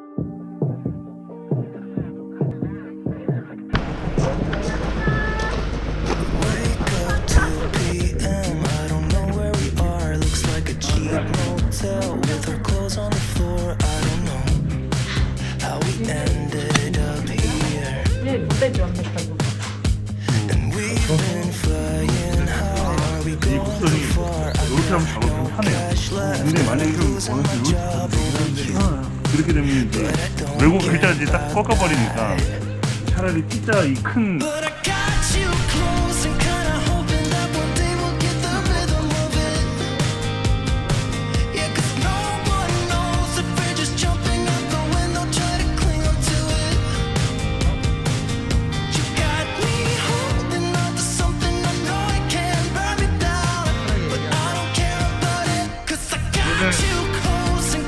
With our clothes on the floor, I don't know how we ended up here. And we've been flying high. Are we going too far? I've got no cash left. Losing my job over you. 그렇게 되면 이제 외국 글자까지 딱 꺾어버리니까 차라리 진짜 이 큰.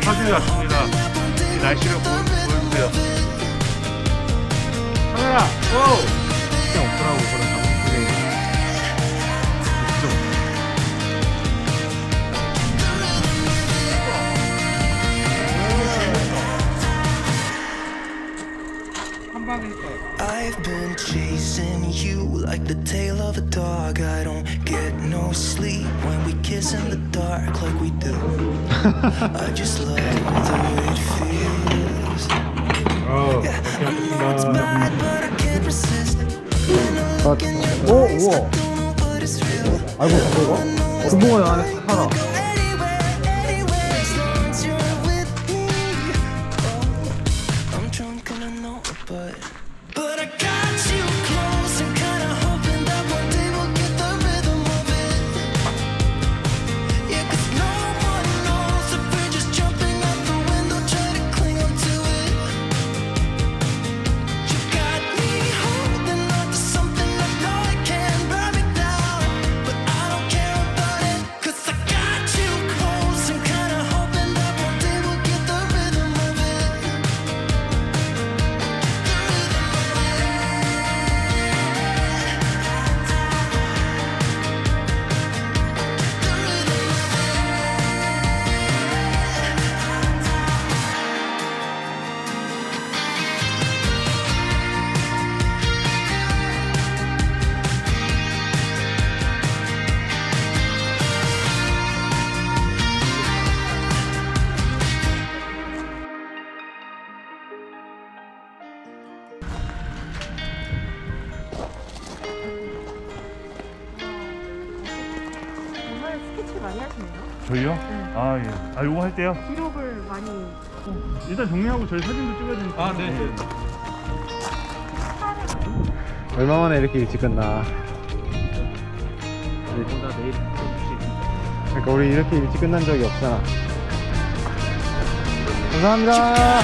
사진을 왔습니다. 날씨를 보여주세요. 카메라! 오! 진짜 없더라고, 그런 감동이. 진짜. 한 방에 있어요. I've been chasing you like the tail of a dog. I don't get no sleep when we kiss in the dark like we do. I just love the way it feels. Oh, yeah, I know it's bad, but I can't resist. When I look in your eyes, I don't know what is real. I don't know what is real. 많이 하시네요. 저희요? 네. 아 예. 아 요거 할 때요? 기록을 많이. 일단 정리하고 저희 사진도 찍어야 되니까. 아 네. 네. 얼마 만에 이렇게 일찍 끝나. 네. 내일 그러니까 우리 이렇게 일찍 끝난 적이 없잖아. 감사합니다.